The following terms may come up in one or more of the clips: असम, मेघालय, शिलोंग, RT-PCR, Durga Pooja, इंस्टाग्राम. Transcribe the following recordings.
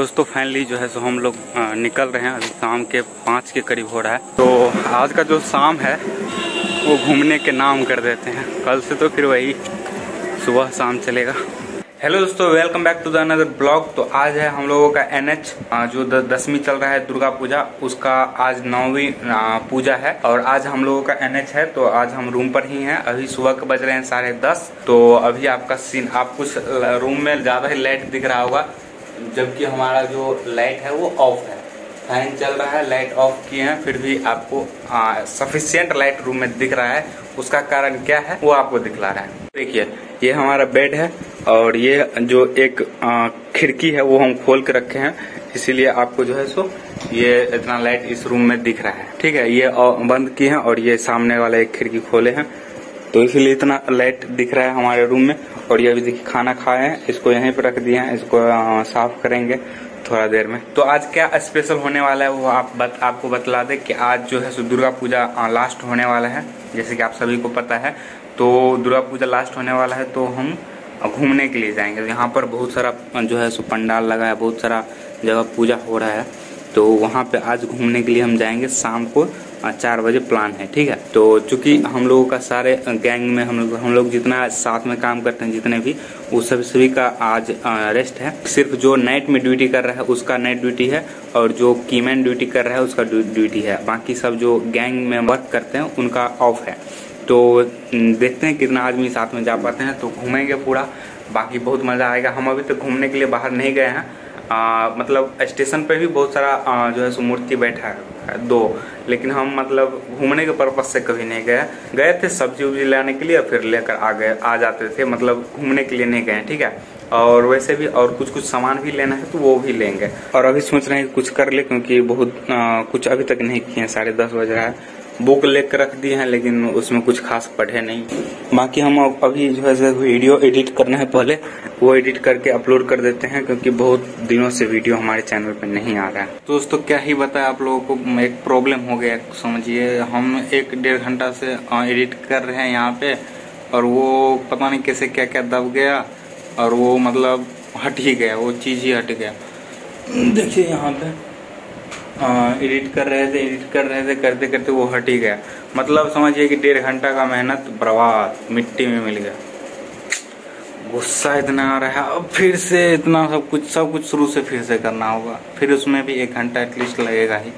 दोस्तों फाइनली जो है सो हम लोग निकल रहे हैं। अभी शाम के 5 के करीब हो रहा है। तो आज का जो शाम है वो घूमने के नाम कर देते हैं। कल से तो फिर वही सुबह शाम चलेगा। हेलो दोस्तों, welcome back to the another blog. तो आज है हम लोगों का NH जो 10वीं चल रहा है दुर्गा पूजा, उसका आज 9वीं पूजा है और आज हम लोगों का NH है। तो आज हम रूम पर ही हैं। अभी सुबह के बज रहे हैं 10:30। तो अभी आपका सीन, आप कुछ रूम में ज़्यादा ही लाइट दिख रहा होगा, जबकि हमारा जो लाइट है वो ऑफ है। फैन चल रहा है, लाइट ऑफ किए हैं, फिर भी आपको सफिशियंट लाइट रूम में दिख रहा है। उसका कारण क्या है वो आपको दिखला रहा है। देखिए, ये हमारा बेड है और ये जो एक खिड़की है वो हम खोल के रखे हैं, इसीलिए आपको जो है सो ये इतना लाइट इस रूम में दिख रहा है। ठीक है, ये बंद किए हैं और ये सामने वाला एक खिड़की खोले हैं, तो इसीलिए इतना लाइट दिख रहा है हमारे रूम में। और ये अभी देखिए खाना खाए हैं, इसको यहीं पर रख दिए हैं, इसको साफ करेंगे थोड़ा देर में। तो आज क्या स्पेशल होने वाला है वो आपको बतला दें कि आज जो है सो दुर्गा पूजा लास्ट होने वाला है, जैसे कि आप सभी को पता है। तो दुर्गा पूजा लास्ट होने वाला है तो हम घूमने के लिए जाएंगे। यहाँ पर बहुत सारा जो है सो पंडाल लगा है, बहुत सारा जगह पूजा हो रहा है, तो वहाँ पे आज घूमने के लिए हम जाएंगे। शाम को 4 बजे प्लान है। ठीक है, तो चूंकि हम लोगों का सारे गैंग में हम लोग जितना साथ में काम करते हैं जितने भी, वो सभी का आज रेस्ट है। सिर्फ जो नाइट में ड्यूटी कर रहा है उसका नाइट ड्यूटी है, और जो कीमैन ड्यूटी कर रहा है उसका ड्यूटी है। बाकी सब जो गैंग में वर्क करते हैं उनका ऑफ है। तो देखते हैं कितना आदमी साथ में जा पाते हैं। तो घूमेंगे पूरा, बाकी बहुत मज़ा आएगा। हम अभी तक घूमने के लिए बाहर नहीं गए हैं। मतलब स्टेशन पे भी बहुत सारा जो है सो मूर्ति बैठा है 2, लेकिन हम मतलब घूमने के पर्पज़ से कभी नहीं गए। गए थे सब्जी उब्जी लाने के लिए, फिर लेकर आ गए, आ जाते थे, मतलब घूमने के लिए नहीं गए। ठीक है, और वैसे भी और कुछ कुछ सामान भी लेना है तो वो भी लेंगे। और अभी सोच रहे हैं कुछ कर ले, क्योंकि बहुत कुछ अभी तक नहीं किए हैं। 10:30 बज रहा है। बुक लेकर रख दिए हैं, लेकिन उसमें कुछ खास पढ़े नहीं। बाकी हम अभी जो है वीडियो एडिट करना है, पहले वो एडिट करके अपलोड कर देते हैं, क्योंकि बहुत दिनों से वीडियो हमारे चैनल पे नहीं आ रहा है। दोस्तों क्या ही बताया आप लोगों को, एक प्रॉब्लम हो गया समझिए। हम 1-1.5 घंटा से एडिट कर रहे हैं यहाँ पे, और वो पता नहीं कैसे क्या क्या दब गया, और वो मतलब हट ही गया, वो चीज़ ही हट गया। देखिए यहाँ पे एडिट कर रहे थे करते करते वो हट ही गया। मतलब समझिए कि 1.5 घंटा का मेहनत बर्बाद, मिट्टी में मिल गया। गुस्सा इतना आ रहा है, अब फिर से इतना सब कुछ शुरू से फिर से करना होगा, फिर उसमें भी 1 घंटा एटलीस्ट लगेगा ही।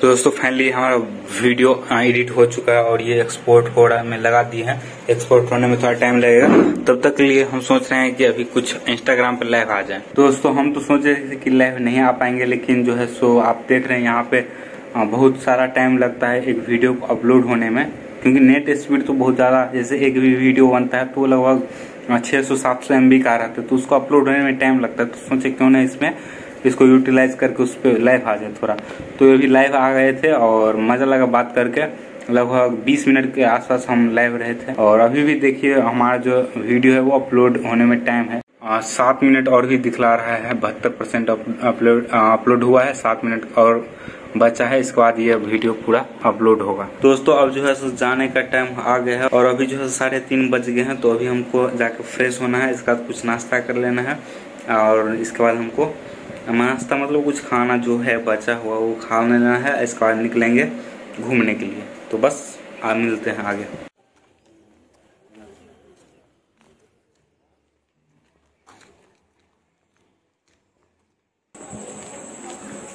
तो दोस्तों फाइनली हमारा वीडियो एडिट हो चुका है और ये एक्सपोर्ट हो रहा है, मैं लगा दी है। एक्सपोर्ट होने में थोड़ा टाइम लगेगा, तब तक के लिए हम सोच रहे हैं कि अभी कुछ इंस्टाग्राम पर लाइव आ जाए। दोस्तों हम तो सोचे थे कि लाइव नहीं आ पाएंगे, लेकिन जो है सो आप देख रहे हैं यहाँ पे बहुत सारा टाइम लगता है एक वीडियो को अपलोड होने में, क्योंकि नेट स्पीड तो बहुत ज़्यादा, जैसे एक भी वीडियो बनता है तो लगभग 600-700 MB का रहता है, तो उसको अपलोड होने में टाइम लगता है। तो सोचे क्यों ना इसको यूटिलाइज करके उस पर लाइव आ जाए थोड़ा। तो ये भी लाइव आ गए थे और मज़ा लगा बात करके। लगभग 20 मिनट के आसपास हम लाइव रहे थे। और अभी भी देखिए हमारा जो वीडियो है वो अपलोड होने में टाइम है 7 मिनट और भी दिखला रहा है। 72% अपलोड हुआ है, 7 मिनट और बचा है, इसके बाद ये वीडियो पूरा अपलोड होगा। दोस्तों अब जो है सो जाने का टाइम आ गया है और अभी जो है 3:30 बज गए हैं। तो अभी हमको जाके फ्रेश होना है, इसके बाद कुछ नाश्ता कर लेना है, और इसके बाद हमको नाश्ता मतलब कुछ खाना जो है बचा हुआ वो खा लेना है। इसके बाद निकलेंगे घूमने के लिए। तो बस आप मिलते हैं आगे।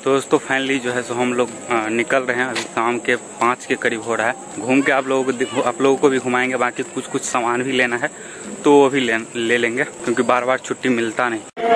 तो दोस्तों फाइनली जो है सो हम लोग निकल रहे हैं। अभी शाम के 5 के करीब हो रहा है। घूम के आप लोगों को भी घुमाएंगे। बाकी कुछ सामान भी लेना है तो वो भी ले लेंगे, क्योंकि बार बार छुट्टी मिलता नहीं।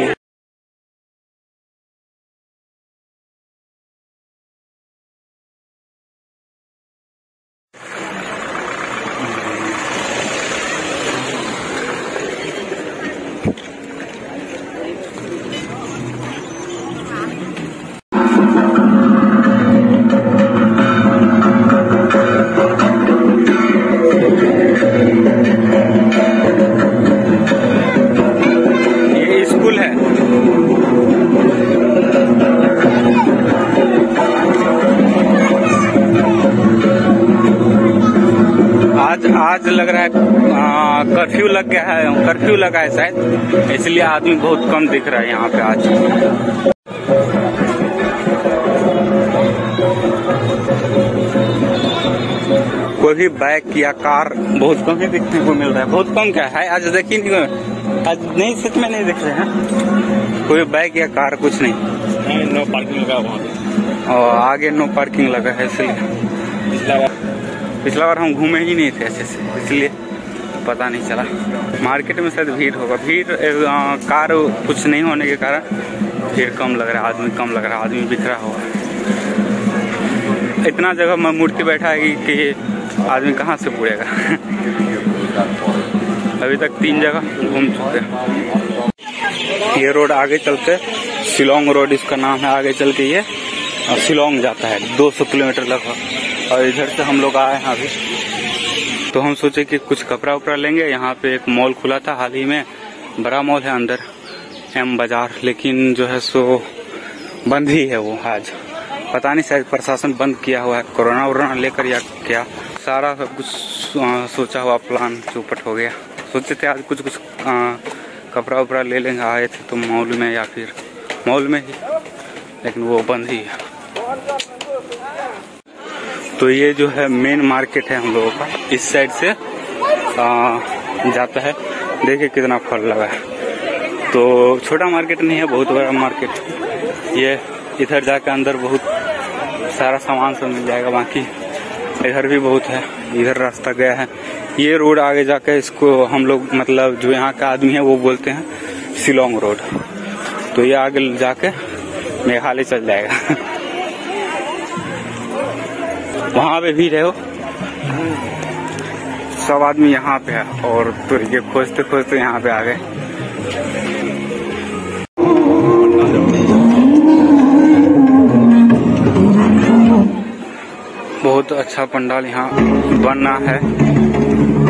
लग रहा है कर्फ्यू लग गया है, कर्फ्यू लगा है शायद, इसलिए आदमी बहुत कम दिख रहा है यहाँ पे आज। कोई भी बाइक या कार बहुत कम ही देखने को मिल रहा है, बहुत कम क्या है आज, देखिए आज नहीं, सच में नहीं देख रहे हैं कोई बाइक या कार, कुछ नहीं। नो पार्किंग लगा वहाँ पे और आगे नो पार्किंग लगा है, इसलिए पिछला बार हम घूमे ही नहीं थे ऐसे से, इसलिए पता नहीं चला। मार्केट में शायद भीड़ होगा, भीड़ कार कुछ नहीं होने के कारण भीड़ कम लग रहा है, आदमी कम लग रहा है, आदमी बिखरा होगा। इतना जगह में मूर्ति बैठा है कि आदमी कहाँ से पूरेगा। अभी तक 3 जगह घूम चुके हैं। ये रोड आगे चलते शिलोंग रोड इसका नाम है, आगे चल के ये शिलोंग जाता है 200 किलोमीटर लगभग, और इधर से हम लोग आए हैं अभी। तो हम सोचे कि कुछ कपड़ा उपड़ा लेंगे, यहाँ पे एक मॉल खुला था हाल ही में, बड़ा मॉल है अंदर एम बाजार, लेकिन जो है सो बंद ही है वो आज, पता नहीं शायद प्रशासन बंद किया हुआ है कोरोना वोरोना लेकर या क्या, सारा सब कुछ सोचा हुआ प्लान चौपट हो गया। सोचे थे आज कुछ कपड़ा उपड़ा ले लेंगे, आए थे तो मॉल में या फिर मॉल में ही, लेकिन वो बंद ही है। तो ये जो है मेन मार्केट है हम लोगों का, इस साइड से जाता है। देखिए कितना फल लगा है, तो छोटा मार्केट नहीं है, बहुत बड़ा मार्केट। ये इधर जाकर अंदर बहुत सारा सामान सब मिल जाएगा, बाकी इधर भी बहुत है, इधर रास्ता गया है। ये रोड आगे जाकर इसको हम लोग मतलब जो यहाँ का आदमी है वो बोलते हैं शिलोंग रोड, तो ये आगे जाके मेघालय चल जाएगा। वहाँ पे भीड़ है, वो सब आदमी यहाँ पे है, और तो ये खोजते खोजते यहाँ पे आ गए। बहुत अच्छा पंडाल यहाँ बनना है।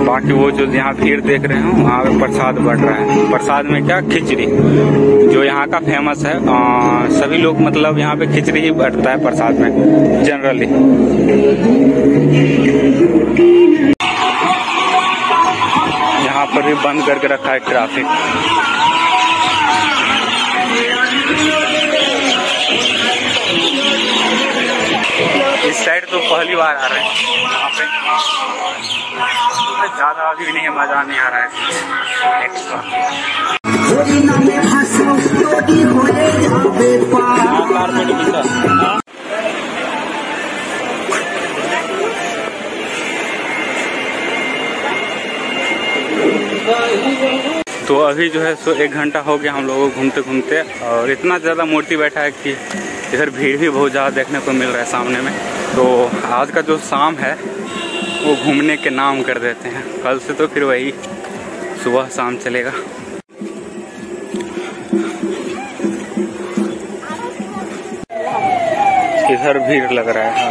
बाकी वो जो यहाँ भीड़ देख रहे हो, वहाँ पे प्रसाद बढ़ रहा है, प्रसाद में क्या खिचड़ी जो यहाँ का फेमस है, सभी लोग मतलब यहाँ पे खिचड़ी ही बढ़ता है प्रसाद में जनरली। यहाँ पर भी बंद करके रखा है ट्रैफिक। इस साइड तो पहली बार आ रहे हैं, यहाँ पे ज्यादा अभी नहीं, मजा नहीं आ रहा है एक्स्ट्रा। तो अभी जो है सो 1 घंटा हो गया हम लोगों को घूमते घूमते, और इतना ज़्यादा मूर्ति बैठा है कि इधर भीड़ भी बहुत ज़्यादा देखने को मिल रहा है सामने में। तो आज का जो शाम है वो घूमने के नाम कर देते हैं, कल से तो फिर वही सुबह शाम चलेगा। इधर भीड़ लग रहा है,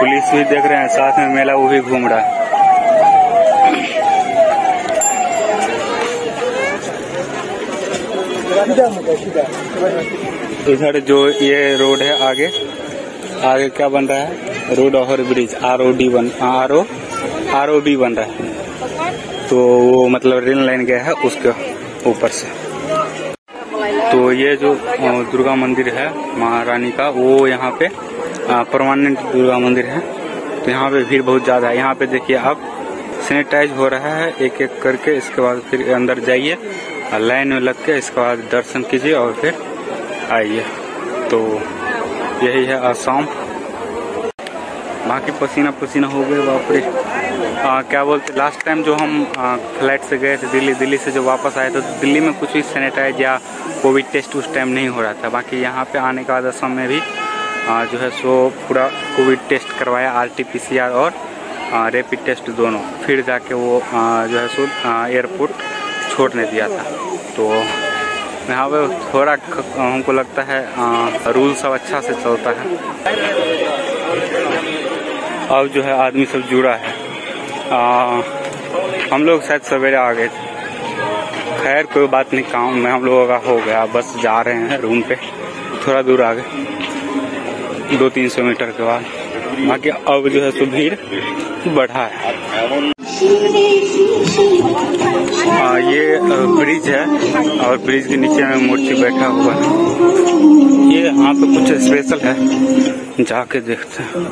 पुलिस भी देख रहे हैं, साथ में मेला वो भी घूम रहा है। इधर जो ये रोड है आगे, आगे क्या बन रहा है, road over bridge R O B बन रहा है, तो वो मतलब रेल लाइन गया है उसके ऊपर से। तो ये जो दुर्गा मंदिर है महारानी का, वो यहाँ पे परमानेंट दुर्गा मंदिर है, तो यहाँ पे भीड़ बहुत ज्यादा है। यहाँ पे देखिए आप सैनिटाइज हो रहा है एक एक करके, इसके बाद फिर अंदर जाइए लाइन में लग के, इसके बाद दर्शन कीजिए और फिर आइए। तो यही है असम। बाकी पसीना पसीना हो गए, वापरे क्या बोलते, लास्ट टाइम जो हम फ्लाइट से गए थे दिल्ली से जो वापस आए थे, तो दिल्ली में कुछ भी सैनिटाइज या कोविड टेस्ट उस टाइम नहीं हो रहा था। बाकी यहाँ पे आने के बाद असम में भी जो है सो पूरा कोविड टेस्ट करवाया, RT-PCR और रेपिड टेस्ट दोनों, फिर जाके वो जो है सो एयरपोर्ट छोड़ने दिया था। तो यहाँ पे थोड़ा हमको लगता है रूल सब अच्छा से चलता है। अब जो है आदमी सब जुड़ा है, हम लोग शायद सवेरे आ गए थे, खैर कोई बात नहीं, काम में हम लोगों का हो गया, बस जा रहे हैं रूम पे, थोड़ा दूर आ गए 200-300 मीटर के बाद। बाकी अब जो है सो भीड़ बढ़ा है। ये ब्रिज है और ब्रिज के नीचे में मूर्ति बैठा हुआ है। ये यहाँ पे कुछ स्पेशल है, जाके देखते हैं।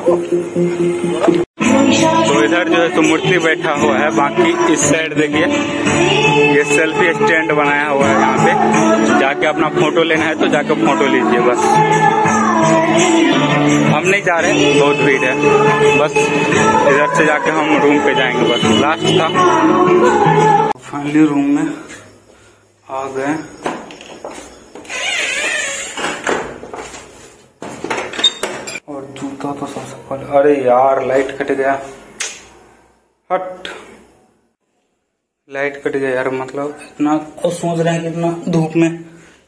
तो इधर जो है तो मूर्ति बैठा हुआ है। बाकी इस साइड देखिए ये सेल्फी स्टैंड बनाया हुआ है, यहाँ पे जाके अपना फोटो लेना है तो जाके फोटो लीजिए। बस हम नहीं जा रहे, बहुत भीड़ है, बस इधर से जाके हम रूम पे जाएंगे। बस लास्ट था। फाइनली रूम में आ गए। तो सबसे पहले अरे यार लाइट कट गया, हट लाइट कट गया यार। मतलब इतना और सोच रहे हैं कि इतना धूप में,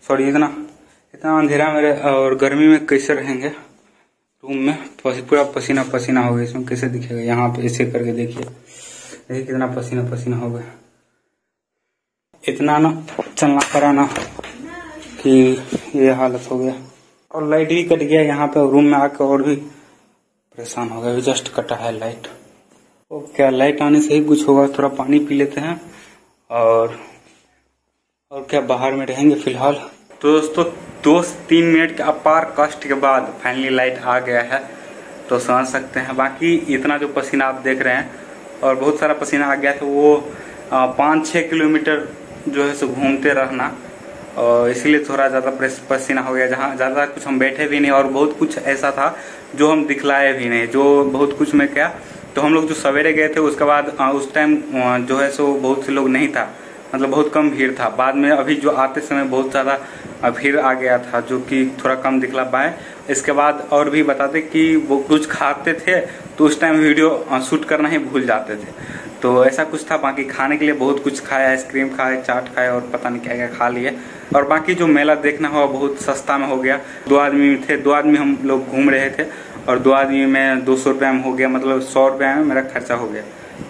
सॉरी इतना अंधेरा में और गर्मी में कैसे रहेंगे रूम में। पूरा पसीना पसीना हो गया, इसमें कैसे दिखेगा। यहाँ पे ऐसे करके देखिए कितना पसीना पसीना हो गया। इतना ना चलना पड़ा ना कि ये हालत हो गया। और लाइट भी कट गया यहाँ पे, रूम में आकर और भी परेशान हो गया। जस्ट कटा है लाइट। तो क्या लाइट आने से ही कुछ होगा। थोड़ा पानी पी लेते हैं और क्या बाहर में रहेंगे फिलहाल। तो दोस्तों 2-3 मिनट के अपार कष्ट के बाद फाइनली लाइट आ गया है, तो समझ सकते हैं। बाकी इतना जो पसीना आप देख रहे हैं और बहुत सारा पसीना आ गया, तो वो 5-6 किलोमीटर जो है सो घूमते रहना, और इसलिए थोड़ा ज़्यादा पसीना हो गया। जहाँ ज़्यादा कुछ हम बैठे भी नहीं और बहुत कुछ ऐसा था जो हम दिखलाए भी नहीं, जो बहुत कुछ में क्या। तो हम लोग जो सवेरे गए थे उसके बाद उस टाइम जो है सो बहुत से लोग नहीं था, मतलब बहुत कम भीड़ था। बाद में अभी जो आते समय बहुत ज़्यादा भीड़ आ गया था, जो कि थोड़ा कम दिखला पाए। इसके बाद और भी बताते कि वो कुछ खाते थे तो उस टाइम वीडियो शूट करना ही भूल जाते थे, तो ऐसा कुछ था। बाकी खाने के लिए बहुत कुछ खाया, आइसक्रीम खाए, चाट खाए और पता नहीं क्या क्या खा लिए। और बाकी जो मेला देखना हुआ बहुत सस्ता में हो गया। 2 आदमी थे, 2 आदमी हम लोग घूम रहे थे और 2 आदमी में 200 रुपये में हो गया, मतलब 100 रुपये में मेरा खर्चा हो गया।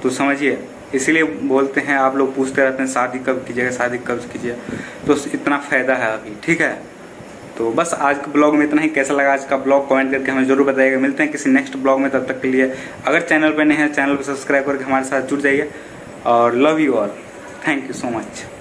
तो समझिए, इसीलिए बोलते हैं, आप लोग पूछते रहते हैं शादी कब कीजिएगा, शादी कब कीजिए, तो इतना फ़ायदा है अभी। ठीक है, तो बस आज के ब्लॉग में इतना ही। कैसा लगा आज का ब्लॉग कमेंट करके हमें जरूर बताइएगा। मिलते हैं किसी नेक्स्ट ब्लॉग में, तब तक के लिए अगर चैनल पर नए हैं चैनल को सब्सक्राइब करके हमारे साथ जुड़ जाइए। और love you all, thank you so much.